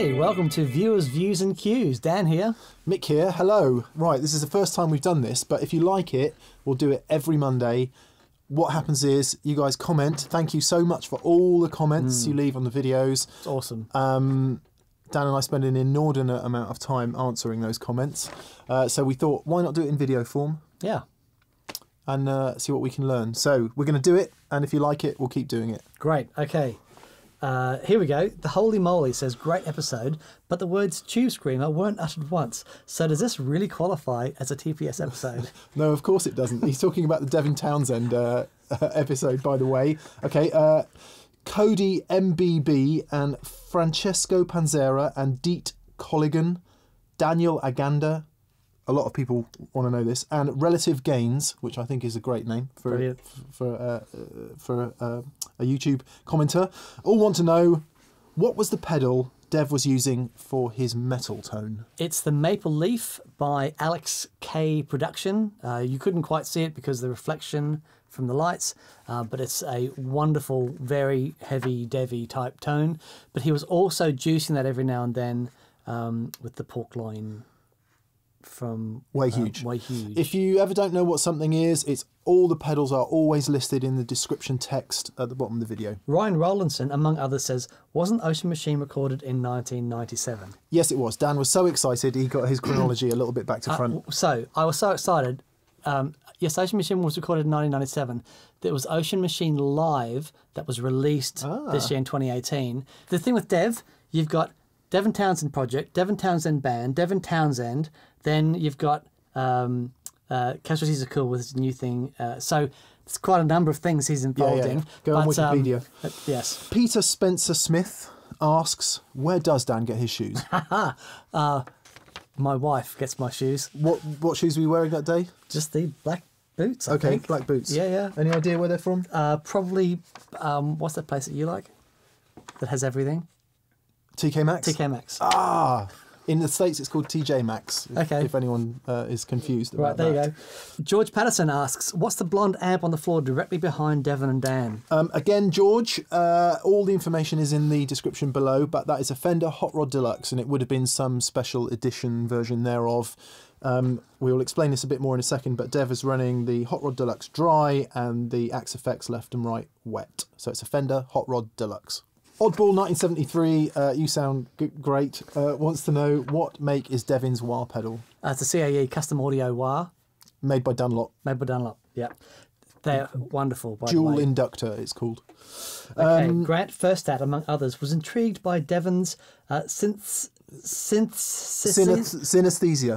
Hey, welcome to Viewers, Views and Cues. Dan here. Mick here, hello. Right, this is the first time we've done this, but if you like it, we'll do it every Monday. What happens is you guys comment. Thank you so much for all the comments you leave on the videos. It's awesome. Dan and I spend an inordinate amount of time answering those comments. So we thought, why not do it in video form? Yeah. And see what we can learn. So we're going to do it, and if you like it, we'll keep doing it. Great, okay. Here we go. The Holy Moly says, great episode, but the words Tube Screamer weren't uttered once. So does this really qualify as a TPS episode? No, of course it doesn't. He's talking about the Devin Townsend episode, by the way. Okay, Cody MBB and Francesco Panzera and Deet Colligan, Daniel Aganda. A lot of people want to know this. And Relative Gains, which I think is a great name for a YouTube commenter, all want to know, what was the pedal Dev was using for his metal tone? It's the Maple Leaf by Alex K Production. You couldn't quite see it because of the reflection from the lights, but it's a wonderful, very heavy Devy type tone. But he was also juicing that every now and then with the pork loin from Way Huge. If you ever don't know what something is, it's all the pedals are always listed in the description text at the bottom of the video. Ryan Rowlandson, among others, says, wasn't Ocean Machine recorded in 1997? Yes, it was. Dan was so excited he got his chronology a little bit back to front. So, I was so excited. Yes, Ocean Machine was recorded in 1997. There was Ocean Machine Live that was released this year in 2018. The thing with Dev, you've got Devin Townsend Project, Devin Townsend Band, Devin Townsend, then you've got Casualties Are Cool with his new thing. So there's quite a number of things he's involved in. Go on Wikipedia. Yes. Peter Spencer Smith asks, where does Dan get his shoes? My wife gets my shoes. What shoes were you wearing that day? Just the black boots, I think. Black boots. Yeah, yeah. Any idea where they're from? Probably, what's that place that you like? That has everything? TK Maxx? TK Maxx. Ah! In the States, it's called TJ Maxx, if anyone is confused about that. Right, there you go. George Patterson asks, what's the blonde amp on the floor directly behind Devin and Dan? Again, George, all the information is in the description below, but that is a Fender Hot Rod Deluxe, and it would have been some special edition version thereof. We will explain this a bit more in a second, but Dev is running the Hot Rod Deluxe dry and the Axe FX left and right wet. So it's a Fender Hot Rod Deluxe. Oddball 1973, you sound great, wants to know, what make is Devin's wah pedal? It's a CAE custom audio wah. Made by Dunlop. Made by Dunlop, yeah. They're wonderful, by the way. Dual inductor, it's called. Okay, Grant Firstat, among others, was intrigued by Devin's synesthesia.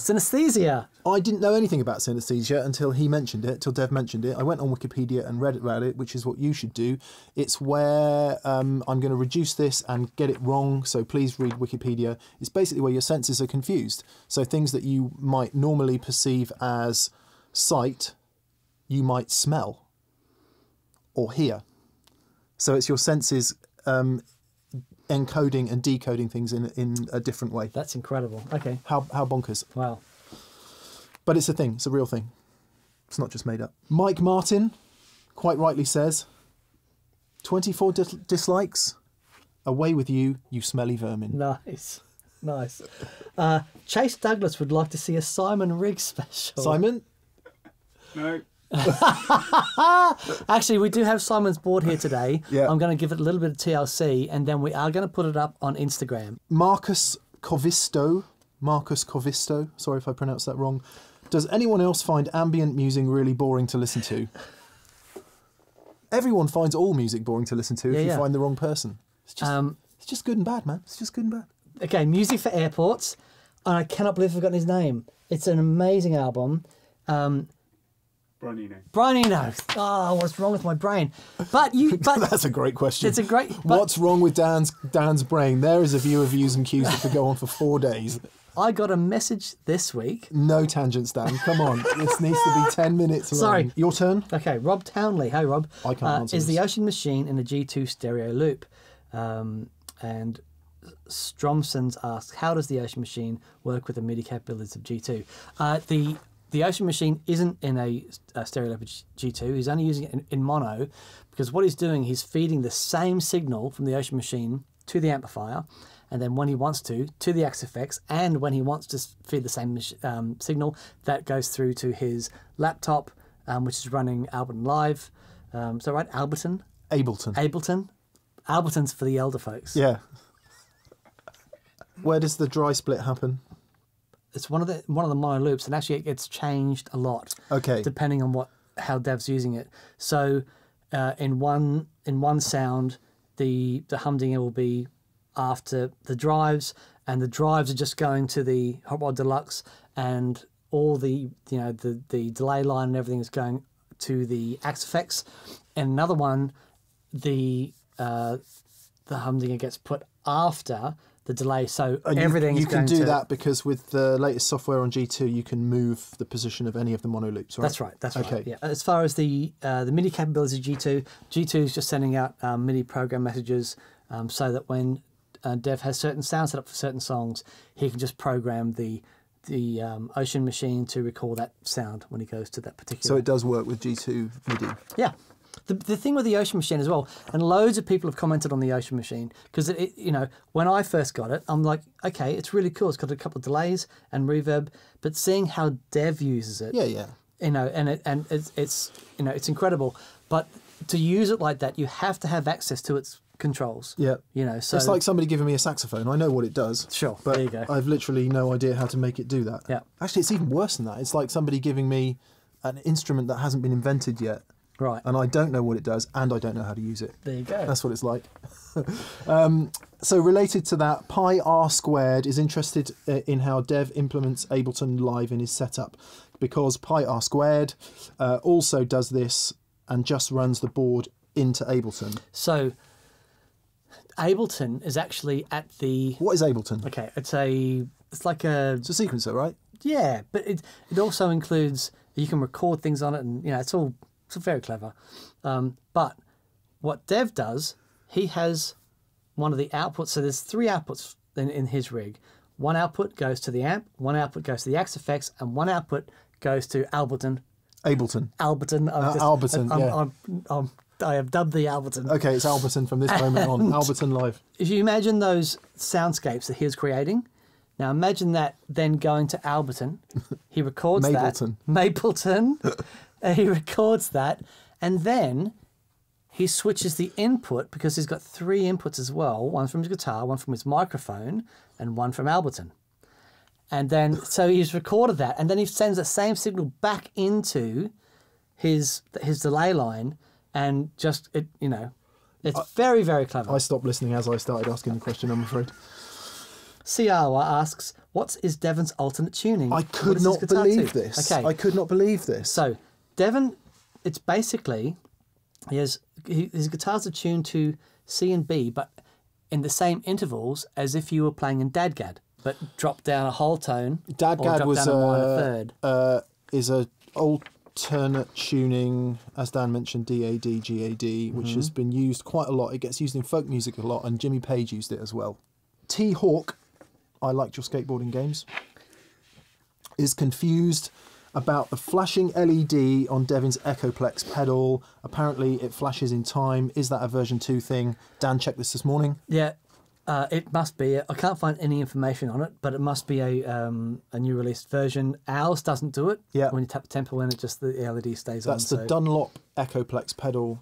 Synesthesia. I didn't know anything about synesthesia until he mentioned it, till Dev mentioned it. I went on Wikipedia and read about it, which is what you should do. It's where I'm going to reduce this and get it wrong, so please read Wikipedia. It's basically where your senses are confused. So things that you might normally perceive as sight, you might smell or hear. So it's your senses encoding and decoding things in a different way. That's incredible. Okay. How bonkers. Wow. But it's a thing. It's a real thing. It's not just made up. Mike Martin quite rightly says, 24 dislikes, away with you, you smelly vermin. Nice. Nice. Chase Douglas would like to see a Simon Riggs special. Simon? No. Actually, we do have Simon's board here today. Yeah. I'm going to give it a little bit of TLC, and then we are going to put it up on Instagram. Marcus Covisto, sorry if I pronounced that wrong. Does anyone else find ambient music really boring to listen to? Everyone finds all music boring to listen to if you find the wrong person. It's just good and bad, man. It's just good and bad. Okay, Music for Airports, and I cannot believe I've forgotten his name. It's an amazing album. Brian Eno. Brian Eno. Oh, what's wrong with my brain? But that's a great question. It's a great. What's wrong with Dan's brain? There is a view of Views and Cues that could go on for 4 days. I got a message this week. No tangents, Dan. Come on. This needs to be 10 minutes long. Sorry. Your turn. Okay, Rob Townley. Hey, Rob. I can't answer this. Is the Ocean Machine in a G2 stereo loop? And Stromson's asks, how does the Ocean Machine work with the MIDI capabilities of G2? The Ocean Machine isn't in a stereo loop G2, he's only using it in mono, because what he's doing, he's feeding the same signal from the Ocean Machine to the amplifier, and then when he wants to the Axe FX, and when he wants to feed the same signal, that goes through to his laptop, which is running Ableton Live. So right, Ableton? Ableton. Ableton. Ableton's for the elder folks. Yeah. Where does the dry split happen? It's one of the mono loops, and actually it gets changed a lot. Okay. Depending on how Dev's using it. So in one sound, the humdinger will be after the drives, and the drives are just going to the Hot Rod Deluxe, and all the the delay line and everything is going to the Axe FX. And another one, the humdinger gets put after the delay, so everything is going to... You can do that because with the latest software on G2, you can move the position of any of the mono loops, right? That's right, that's okay. Right. Yeah. As far as the MIDI capabilities of G2, G2 is just sending out MIDI program messages so that when Dev has certain sounds set up for certain songs, he can just program the Ocean Machine to recall that sound when he goes to that particular... So it does work with G2 MIDI? Yeah. The thing with the Ocean Machine as well, and loads of people have commented on the Ocean Machine, because when I first got it, I'm like, okay, it's really cool. It's got a couple of delays and reverb, but seeing how Dev uses it, it's incredible. But to use it like that, you have to have access to its controls. Yeah, so it's like somebody giving me a saxophone. I know what it does. Sure, but there you go. I've literally no idea how to make it do that. Yeah, actually, it's even worse than that. It's like somebody giving me an instrument that hasn't been invented yet. Right. And I don't know what it does, and I don't know how to use it. There you go. That's what it's like. So related to that, Pi R Squared is interested in how Dev implements Ableton Live in his setup, because Pi R Squared also does this and just runs the board into Ableton. So Ableton is actually at the... What is Ableton? Okay, it's a sequencer, right? Yeah, but it also includes, you can record things on it, and it's all... So very clever. But what Dev does, he has one of the outputs. So there's three outputs in his rig. One output goes to the amp, one output goes to the Axe FX, and one output goes to Ableton. Ableton. Ableton. I have dubbed the Ableton. Okay, it's Ableton from this moment on. Ableton Live. If you imagine those soundscapes that he was creating, now imagine that then going to Ableton. He records Mapleton. That. Mapleton. He records that, and then he switches the input, because he's got three inputs as well, one from his guitar, one from his microphone, and one from Ableton. And then, so he's recorded that, and then he sends that same signal back into his delay line, and just, it's very, very clever. I stopped listening as I started asking the question, I'm afraid. Siawa asks, what is Devin's alternate tuning? I could not believe this. Okay. I could not believe this. So... Devin, it's basically, his guitars are tuned to C and B, but in the same intervals as if you were playing in Dadgad, but drop down a whole tone. Dadgad was down a third. Is a alternate tuning, as Dan mentioned, DAD, GAD, which has been used quite a lot. It gets used in folk music a lot, and Jimmy Page used it as well. T Hawk, I liked your skateboarding games, is confused about the flashing LED on Devin's Echoplex pedal. Apparently it flashes in time. Is that a version 2 thing? Dan checked this morning. Yeah, it must be. I can't find any information on it, but it must be a new released version. Ours doesn't do it. Yeah. When you tap the tempo in, it just the LED stays on. That's the Dunlop Echoplex pedal,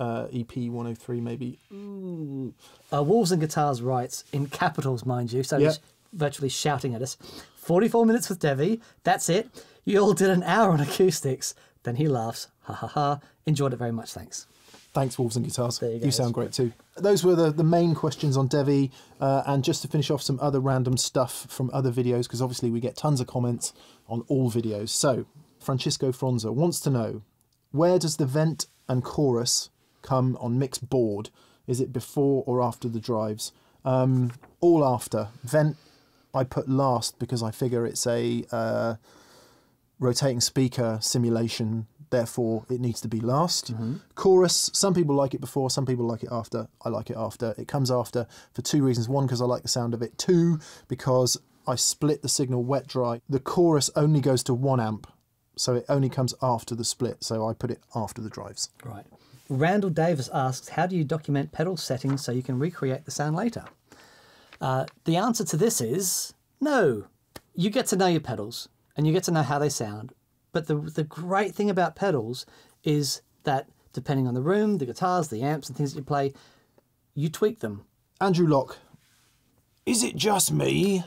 EP 103 maybe. Mm. Wolves and Guitars writes, in capitals mind you, so he's virtually shouting at us, 44 minutes with Devi, that's it. You all did an hour on acoustics. Then he laughs. Ha ha ha. Enjoyed it very much. Thanks. Thanks, Wolves and Guitars. There you go. You sound great too. Those were the main questions on Devi. And just to finish off, some other random stuff from other videos, because obviously we get tons of comments on all videos. So Francisco Fronza wants to know, where does the vent and chorus come on mixed board? Is it before or after the drives? All after. Vent I put last because I figure it's a... rotating speaker simulation, therefore it needs to be last. Chorus, some people like it before, some people like it after. I like it after. It comes after for two reasons. One, because I like the sound of it. Two, because I split the signal wet dry. The chorus only goes to 1 amp, so it only comes after the split, so I put it after the drives. Right. Randall Davis asks, how do you document pedal settings so you can recreate the sound later? The answer to this is no. You get to know your pedals and you get to know how they sound. But the great thing about pedals is that depending on the room, the guitars, the amps and things that you play, you tweak them. Andrew Locke, is it just me?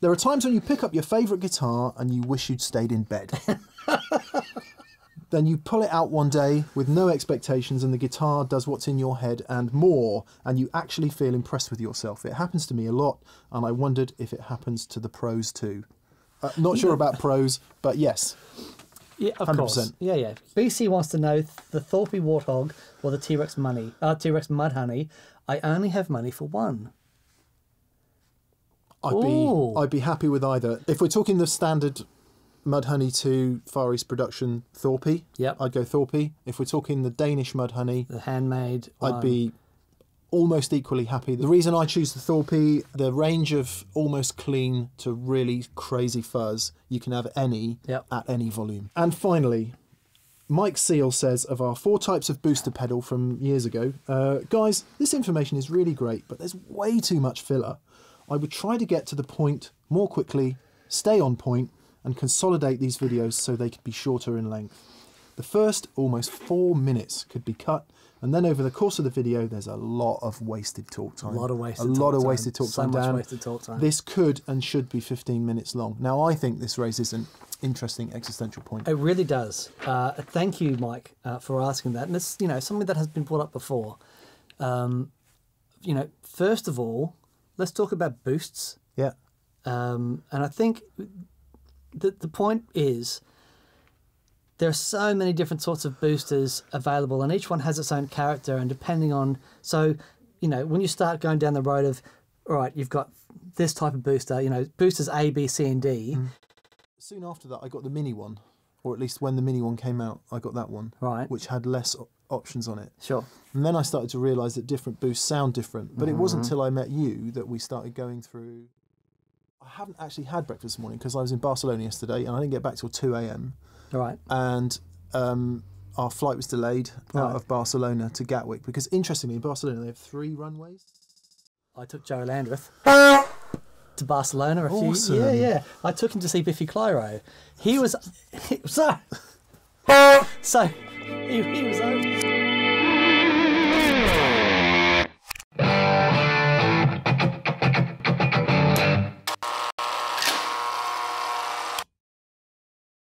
There are times when you pick up your favourite guitar and you wish you'd stayed in bed. Then you pull it out one day with no expectations and the guitar does what's in your head and more, and you actually feel impressed with yourself. It happens to me a lot, and I wondered if it happens to the pros too. Not sure about pros, but yes. Yeah, of 100%. Course. Yeah, yeah. BC wants to know the Thorpey Warthog or the T Rex Money, T Rex Mud Honey. I only have money for one. I'd be happy with either. If we're talking the standard Mud Honey to Far East Production Thorpey, yep, I'd go Thorpey. If we're talking the Danish Mud Honey, the handmade, I'd be almost equally happy. The reason I choose the Thorpey, the range of almost clean to really crazy fuzz, you can have any, yep, at any volume. And finally, Mike Seal says, of our 4 types of booster pedal from years ago, guys, this information is really great, but there's way too much filler. I would try to get to the point more quickly, stay on point, and consolidate these videos so they could be shorter in length. The first almost 4 minutes could be cut, and then over the course of the video, there's a lot of wasted talk time. A lot of wasted talk time. This could and should be 15 minutes long. Now, I think this raises an interesting existential point. It really does. Thank you, Mike, for asking that. And it's, you know, something that has been brought up before. You know, first of all, let's talk about boosts. Yeah. And I think the point is, there are so many different sorts of boosters available and each one has its own character, and depending on, so, you know, when you start going down the road of, all right, you've got this type of booster, you know, boosters A, B, C and D. Mm. Soon after that, I got the mini one, or at least when the mini one came out, I got that one, right, which had less options on it. Sure. And then I started to realise that different boosts sound different, but it wasn't until I met you that we started going through. I haven't actually had breakfast this morning because I was in Barcelona yesterday and I didn't get back till 2 AM. Right. And our flight was delayed out of Barcelona to Gatwick because, interestingly, in Barcelona they have 3 runways. I took Joe Landreth to Barcelona a few. Yeah, yeah. I took him to see Biffy Clyro. He was so. He was over.